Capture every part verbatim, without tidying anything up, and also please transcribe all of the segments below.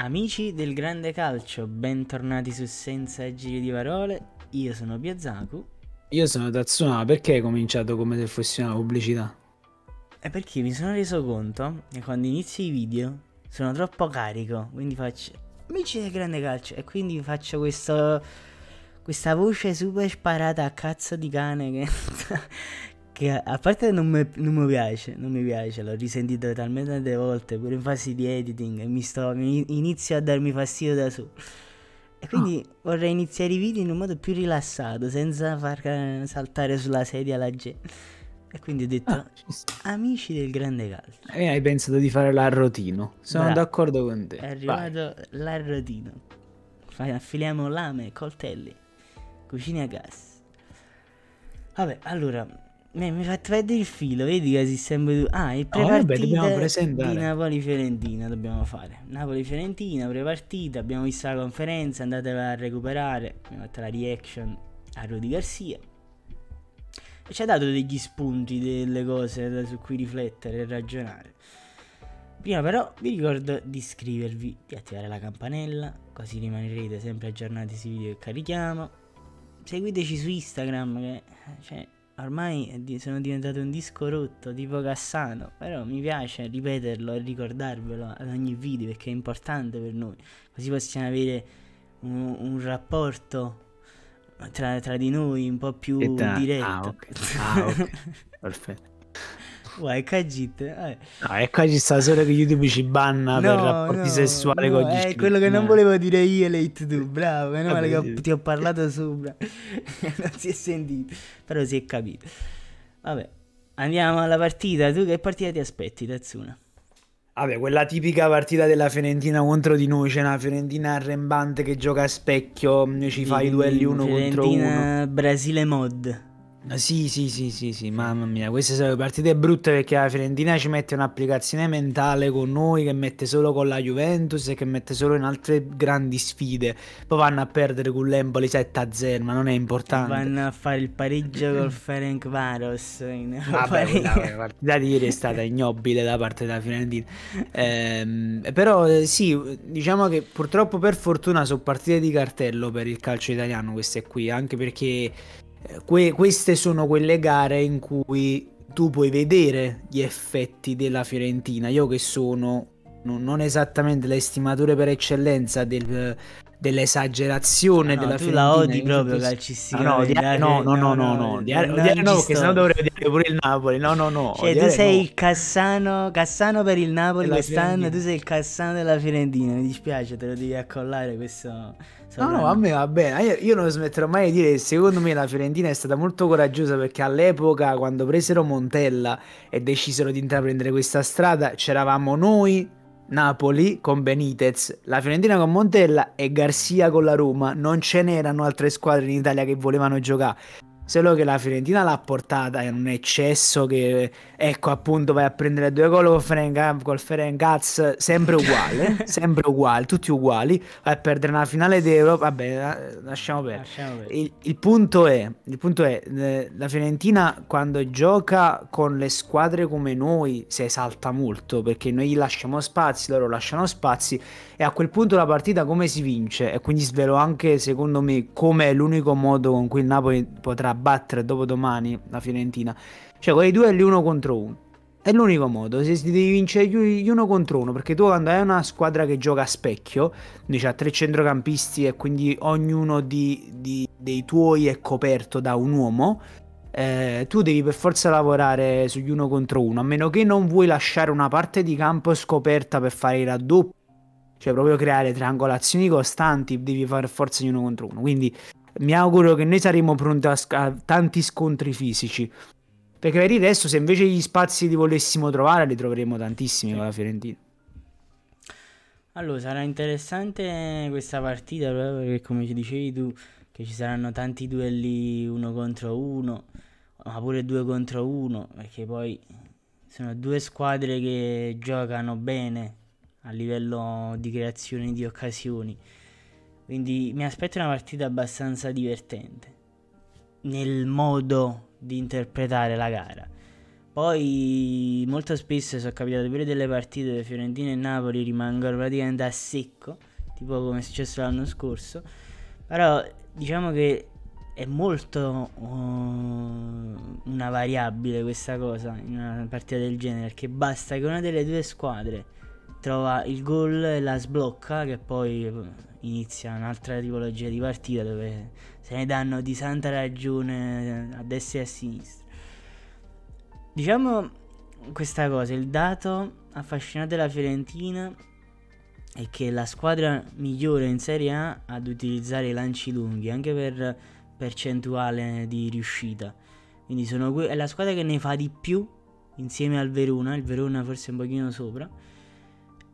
Amici del grande calcio, bentornati su Senza Giri di Parole. Io sono Piazzaku. Io sono Tatsuna. Perché hai cominciato come se fossi una pubblicità? È perché mi sono reso conto che quando inizio i video sono troppo carico, quindi faccio Amici del grande calcio e quindi faccio questo, questa voce super sparata a cazzo di cane che, che a parte non mi, non mi piace, non mi piace, l'ho risentito talmente tante volte pure in fase di editing e mi sto, inizio a darmi fastidio da solo. E quindi oh. vorrei iniziare i video in un modo più rilassato, senza far saltare sulla sedia la gente. E quindi ho detto, ah, amici del grande calcio. E hai pensato di fare l'arrotino. Sono d'accordo con te. È arrivato l'arrotino. Affiliamo lame, coltelli, cucina a gas. Vabbè, allora, mi hai fatto vedere il filo, vedi che si sembra... Tu... Ah, il prepartita oh, vabbè, di Napoli-Fiorentina dobbiamo fare. Napoli-Fiorentina, prepartita, abbiamo visto la conferenza, andatela a recuperare. Abbiamo fatto la reaction a Rudi Garcia. E ci ha dato degli spunti, delle cose su cui riflettere e ragionare. Prima però vi ricordo di iscrivervi, di attivare la campanella, così rimanerete sempre aggiornati sui video che carichiamo. Seguiteci su Instagram che... Cioè, ormai sono diventato un disco rotto tipo Cassano, però mi piace ripeterlo e ricordarvelo ad ogni video perché è importante per noi, così possiamo avere un, un rapporto tra, tra di noi un po' più diretto. Ah, ok, ah, okay. Perfetto. Uè, cagit, eh. No, è qua ci sta solo che YouTube ci banna, no, per rapporti no, sessuali no, con gli iscritti. È quello che non volevo dire io, Late tu, bravo, meno male che ho, ti ho parlato sopra. Non si è sentito, però si è capito. Vabbè, andiamo alla partita. Tu che partita ti aspetti, Tatsuna? Vabbè, quella tipica partita della Fiorentina contro di noi. C'è una Fiorentina arrembante che gioca a specchio, ci fa i duelli uno Fiorentina contro uno. Fiorentina Brasile mod. Sì, sì, sì, sì, sì, mamma mia, queste sono partite brutte perché la Fiorentina ci mette un'applicazione mentale con noi che mette solo con la Juventus e che mette solo in altre grandi sfide. Poi vanno a perdere con l'Empoli sette a zero, ma non è importante. Vanno a fare il pareggio col Ferencváros. Vabbè, la partita di ieri è stata ignobile da parte della Fiorentina. Ehm, però sì, diciamo che purtroppo per fortuna sono partite di cartello per il calcio italiano queste qui, anche perché... Que queste sono quelle gare in cui tu puoi vedere gli effetti della Fiorentina. Io che sono non, non esattamente l'estimatore per eccellenza del, dell'esagerazione, no, della tu Fiorentina, la odi proprio calcisticamente. No, no, no, no, no, no, no, perché sennò dovrei odiare pure il Napoli. No, no, no. Cioè tu sei no. il Cassano, Cassano per il Napoli quest'anno, tu sei il Cassano della Fiorentina, mi dispiace, te lo devi accollare questo... No, no, a me va bene. Io, io non smetterò mai di dire che secondo me la Fiorentina è stata molto coraggiosa perché all'epoca, quando presero Montella e decisero di intraprendere questa strada, c'eravamo noi, Napoli con Benitez, la Fiorentina con Montella e Garcia con la Roma. Non ce n'erano altre squadre in Italia che volevano giocare. Solo che la Fiorentina l'ha portata in un eccesso che, ecco, appunto vai a prendere due gol col Ferenc col Ferencváros, sempre uguale, sempre uguale, tutti uguali, vai a perdere una finale d'Europa, vabbè, lasciamo perdere. Il, il punto è, il punto è eh, la Fiorentina quando gioca con le squadre come noi si esalta molto, perché noi gli lasciamo spazi, loro lasciano spazi, e a quel punto la partita come si vince? E quindi svelo anche, secondo me, come è l'unico modo con cui il Napoli potrà battere dopodomani la Fiorentina, cioè con i duelli uno contro uno. È l'unico modo, se devi vincere gli uno contro uno, perché tu quando hai una squadra che gioca a specchio, quindi c'ha tre centrocampisti e quindi ognuno di, di, dei tuoi è coperto da un uomo, eh, tu devi per forza lavorare sugli uno contro uno, a meno che non vuoi lasciare una parte di campo scoperta per fare i raddoppi, cioè proprio creare triangolazioni costanti, devi fare forza gli uno contro uno, quindi... Mi auguro che noi saremo pronti a, a tanti scontri fisici. Perché per il resto, se invece gli spazi li volessimo trovare, li troveremo tantissimi con la Fiorentina. Allora, sarà interessante questa partita, proprio perché come ci dicevi tu, che ci saranno tanti duelli uno contro uno, ma pure due contro uno, perché poi sono due squadre che giocano bene a livello di creazione di occasioni. Quindi mi aspetto una partita abbastanza divertente nel modo di interpretare la gara. Poi molto spesso sono capitato pure delle partite dove Fiorentina e Napoli rimangono praticamente a secco, tipo come è successo l'anno scorso. Però diciamo che è molto uh, una variabile questa cosa in una partita del genere, perché basta che una delle due squadre trova il gol e la sblocca, che poi inizia un'altra tipologia di partita dove se ne danno di santa ragione a destra e a sinistra. Diciamo questa cosa, il dato affascinante della Fiorentina è che è la squadra migliore in Serie A ad utilizzare i lanci lunghi, anche per percentuale di riuscita. Quindi sono que- è la squadra che ne fa di più insieme al Verona, il Verona forse un pochino sopra,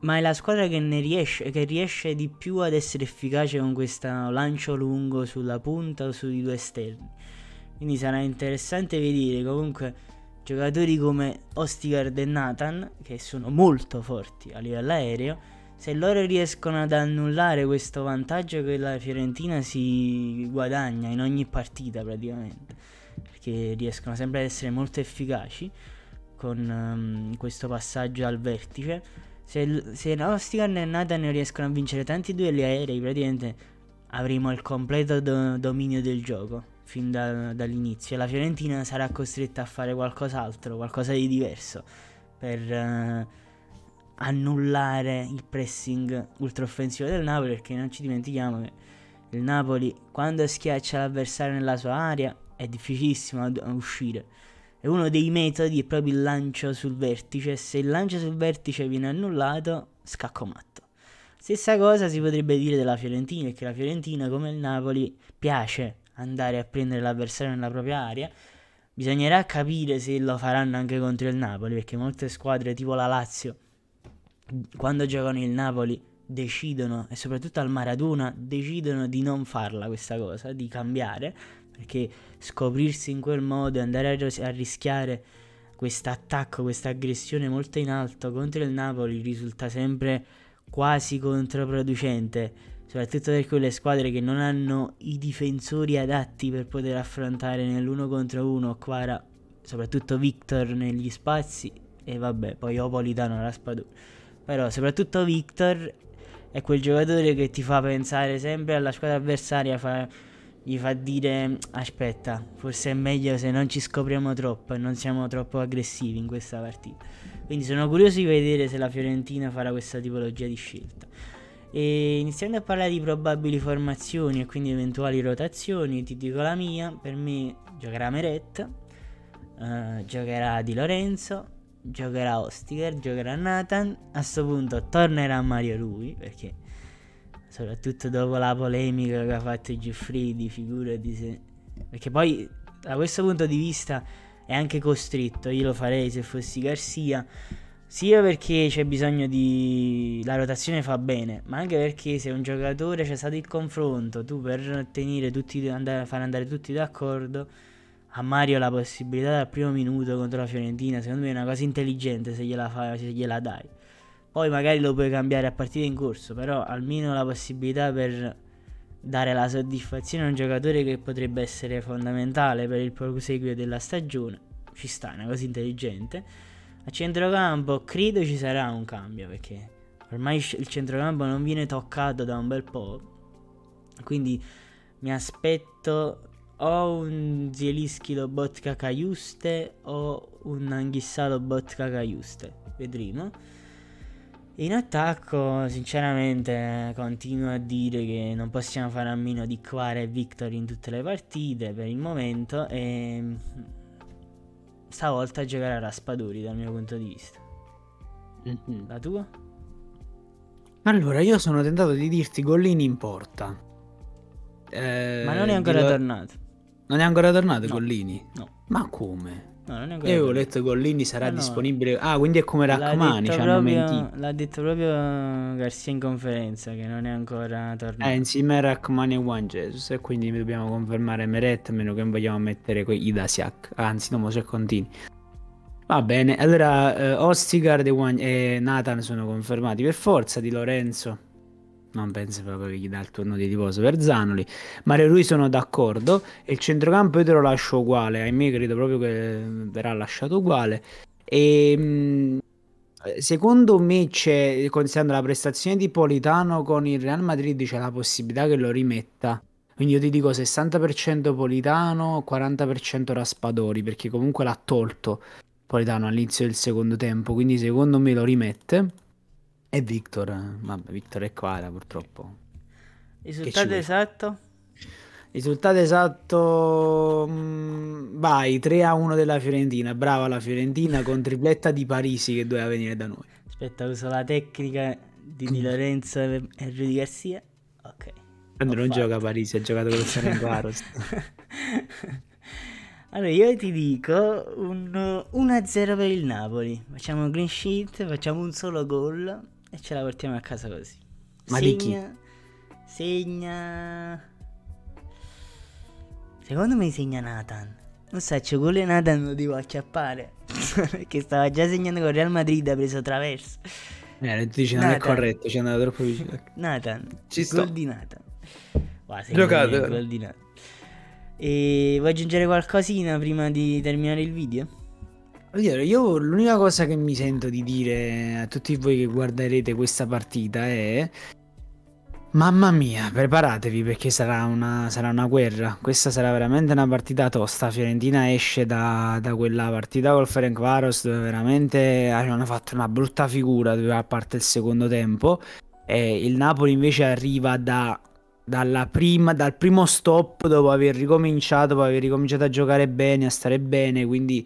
ma è la squadra che ne riesce, che riesce di più ad essere efficace con questo lancio lungo sulla punta o sui due esterni. Quindi sarà interessante vedere comunque giocatori come Ostigard e Natan, che sono molto forti a livello aereo, se loro riescono ad annullare questo vantaggio che la Fiorentina si guadagna in ogni partita praticamente, perché riescono sempre ad essere molto efficaci con um, questo passaggio al vertice. Se, se Ostigard e Natan riescono a vincere tanti duelli aerei, praticamente avremo il completo do- dominio del gioco fin da, dall'inizio, e la Fiorentina sarà costretta a fare qualcos'altro, qualcosa di diverso per eh, annullare il pressing ultraoffensivo del Napoli, perché non ci dimentichiamo che il Napoli quando schiaccia l'avversario nella sua area è difficilissimo ad, ad uscire, e uno dei metodi è proprio il lancio sul vertice. Se il lancio sul vertice viene annullato, scacco matto. Stessa cosa si potrebbe dire della Fiorentina, perché la Fiorentina come il Napoli piace andare a prendere l'avversario nella propria area. Bisognerà capire se lo faranno anche contro il Napoli, perché molte squadre tipo la Lazio, quando giocano il Napoli, decidono, e soprattutto al Maradona decidono di non farla questa cosa, di cambiare, perché scoprirsi in quel modo e andare a, ris- a rischiare questo attacco, questa aggressione molto in alto contro il Napoli risulta sempre quasi controproducente, soprattutto per quelle squadre che non hanno i difensori adatti per poter affrontare nell'uno contro uno Kvara, soprattutto Victor negli spazi, e vabbè, poi o Politano o Raspadori. Però soprattutto Victor è quel giocatore che ti fa pensare sempre alla squadra avversaria, fa, gli fa dire aspetta, forse è meglio se non ci scopriamo troppo e non siamo troppo aggressivi in questa partita. Quindi sono curioso di vedere se la Fiorentina farà questa tipologia di scelta. E iniziando a parlare di probabili formazioni e quindi eventuali rotazioni, ti dico la mia. Per me giocherà Meret, uh, giocherà Di Lorenzo, giocherà Ostigard, giocherà Natan. A sto punto tornerà Mario Rui, perché soprattutto dopo la polemica che ha fatto Giuffredi, figurati se... Perché poi da questo punto di vista è anche costretto, io lo farei se fossi Garcia, sia perché c'è bisogno di... la rotazione fa bene, ma anche perché se un giocatore c'è stato il confronto, tu per tenere tutti, andare, far andare tutti d'accordo, a Mario la possibilità dal primo minuto contro la Fiorentina secondo me è una cosa intelligente se gliela, fa, se gliela dai. Poi magari lo puoi cambiare a partita in corso, però almeno la possibilità per dare la soddisfazione a un giocatore che potrebbe essere fondamentale per il proseguo della stagione, ci sta, è una cosa intelligente. A centrocampo credo ci sarà un cambio, perché ormai il centrocampo non viene toccato da un bel po', quindi mi aspetto o un Zielinski lo Botka Cajuste o un Anghissà lo Botka Cajuste, vedremo. In attacco sinceramente continuo a dire che non possiamo fare a meno di Kvara e Victor in tutte le partite per il momento, e stavolta giocherà Raspadori dal mio punto di vista. Mm-hmm. La tua? Allora, io sono tentato di dirti Gollini in porta, eh, ma non è ancora lo... tornato. Non è ancora tornato, no. Gollini? No. Ma come? No, non è ancora. Io avevo letto Gollini sarà no, disponibile. Ah, quindi è come Rrahmani, ci hanno mentito. L'ha detto proprio Garcia in conferenza che non è ancora tornato. Eh, insieme a Rrahmani e Juan Jesus, e quindi dobbiamo confermare Meret, a meno che non vogliamo mettere quei Idasiak. Anzi, no, mo se continui. Va bene, allora eh, Ostigard e, Juan... e Natan sono confermati per forza. Di Lorenzo non penso proprio che gli dà il turno di riposo per Zanoli. Mario Rui sono d'accordo, e il centrocampo io te lo lascio uguale, ahimè credo proprio che verrà lasciato uguale. E secondo me c'è, considerando la prestazione di Politano con il Real Madrid, c'è la possibilità che lo rimetta. Quindi io ti dico sessanta per cento Politano, quaranta per cento Raspadori, perché comunque l'ha tolto Politano all'inizio del secondo tempo, quindi secondo me lo rimette. E Victor, vabbè, Victor è Kvara purtroppo. Risultato esatto? Risultato esatto, mh, vai, tre a uno della Fiorentina, brava la Fiorentina con tripletta di Parisi che doveva venire da noi. Aspetta, uso la tecnica di Di Lorenzo e Rudi Garcia, ok. Quando non fatto. Gioca a Parisi, ha giocato con il Ferencváros. Allora io ti dico un uno a zero per il Napoli, facciamo un green sheet, facciamo un solo gol e ce la portiamo a casa così. Ma segna, di chi? Segna... Secondo me segna Natan. Non so, c'è quello e Natan lo devo acchiappare. Perché stava già segnando con Real Madrid, ha preso traverso. Eh, tu dici non Natan. È corretto, ci è andato troppo vicino. Natan, ci gol sto. Di Natan. Guarda, giocato. Gol di Natan. E vuoi aggiungere qualcosina prima di terminare il video? Allora, io l'unica cosa che mi sento di dire a tutti voi che guarderete questa partita è... Mamma mia, preparatevi perché sarà una, sarà una guerra. Questa sarà veramente una partita tosta. Fiorentina esce da, da quella partita col Ferencváros dove veramente hanno fatto una brutta figura a parte il secondo tempo. E il Napoli invece arriva da, dalla prima, dal primo stop dopo aver ricominciato, dopo aver ricominciato a giocare bene, a stare bene. Quindi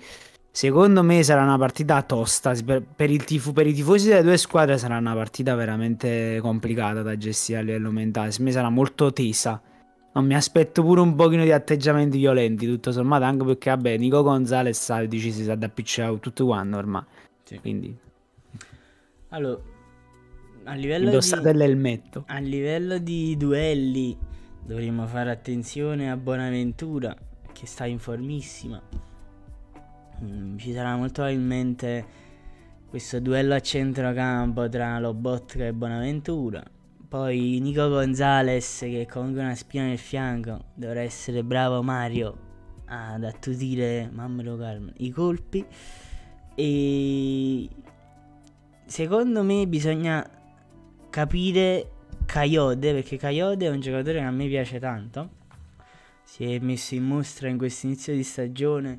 secondo me sarà una partita tosta, per, per, il tifo, per i tifosi delle due squadre sarà una partita veramente complicata da gestire a livello mentale, a me sarà molto tesa, non mi aspetto pure un pochino di atteggiamenti violenti tutto sommato, anche perché vabbè Nico Gonzalez sa, dici, si sa da appiccicato tutto quanto ormai, sì. Quindi allora a livello indossate di... l'elmetto. A livello di duelli dovremmo fare attenzione a Bonaventura che sta in formissima. Ci sarà molto probabilmente questo duello a centrocampo tra lo Botka e Bonaventura. Poi Nico Gonzalez, che è comunque una spina nel fianco, dovrà essere bravo Mario ad attutire, mamma lo calma, i colpi. E secondo me bisogna capire Kayode, perché Kayode è un giocatore che a me piace tanto. Si è messo in mostra in questo inizio di stagione.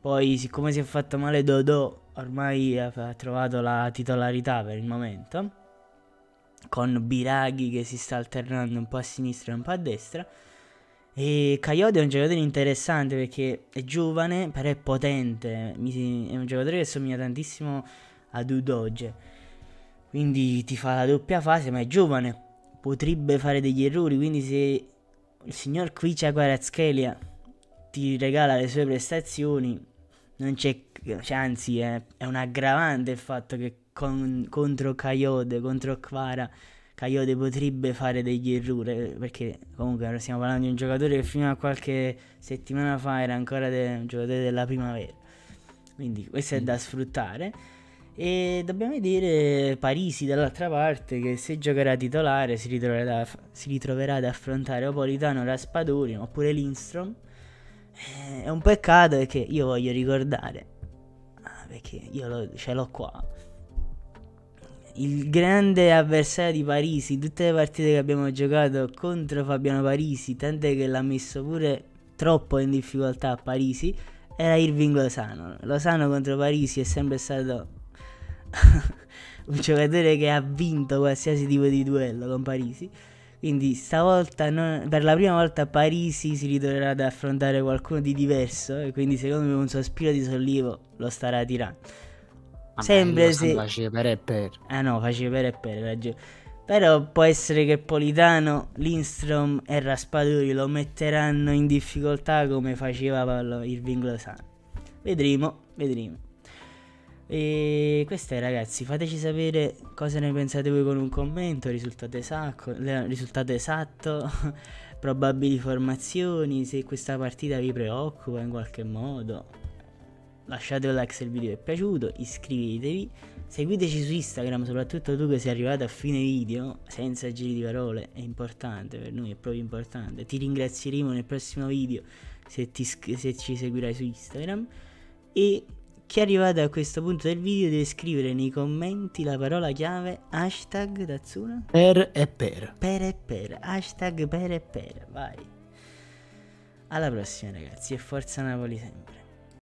Poi siccome si è fatto male Dodò, ormai ha trovato la titolarità per il momento, con Biraghi che si sta alternando un po' a sinistra e un po' a destra. E Kayode è un giocatore interessante perché è giovane però è potente, è un giocatore che somiglia tantissimo a Udogie, quindi ti fa la doppia fase, ma è giovane, potrebbe fare degli errori, quindi se il signor Kvicha Kvaratskhelia ti regala le sue prestazioni, non c'è, anzi è, è un aggravante il fatto che con, contro Kayode, contro Kvara, Kayode potrebbe fare degli errori, perché comunque stiamo parlando di un giocatore che fino a qualche settimana fa era ancora de, un giocatore della primavera, quindi questo è da sfruttare. E dobbiamo vedere Parisi dall'altra parte, che se giocherà titolare si ritroverà, si ritroverà ad affrontare o Politano, Raspadori oppure Lindstrom. È un peccato perché io voglio ricordare, ah, perché io lo, ce l'ho qua, il grande avversario di Parisi, tutte le partite che abbiamo giocato contro Fabiano Parisi, tant'è che l'ha messo pure troppo in difficoltà a Parisi, era Irving Lozano. Lozano contro Parisi è sempre stato un giocatore che ha vinto qualsiasi tipo di duello con Parisi. Quindi stavolta non, per la prima volta Parisi si ritroverà ad affrontare qualcuno di diverso, e quindi secondo me un sospiro di sollievo lo starà tirando. Vabbè, sempre se faceva per e per. Ah no, faceva per e per, ragione. Però può essere che Politano, Lindstrom e Raspadori lo metteranno in difficoltà come faceva Paolo Irving Lozano. Vedremo, vedremo. E questo è, ragazzi, fateci sapere cosa ne pensate voi con un commento, risultato esatto, risultato esatto probabili formazioni, se questa partita vi preoccupa in qualche modo. Lasciate un like se il video vi è piaciuto, iscrivetevi Seguiteci su Instagram, soprattutto tu che sei arrivato a fine video, senza giri di parole, è importante per noi, è proprio importante. Ti ringrazieremo nel prossimo video se, ti, se ci seguirai su Instagram. E chi è arrivato a questo punto del video deve scrivere nei commenti la parola chiave hashtag Tatsuna. Per e per. Per e per. Hashtag per e per. Vai. Alla prossima ragazzi e forza Napoli sempre.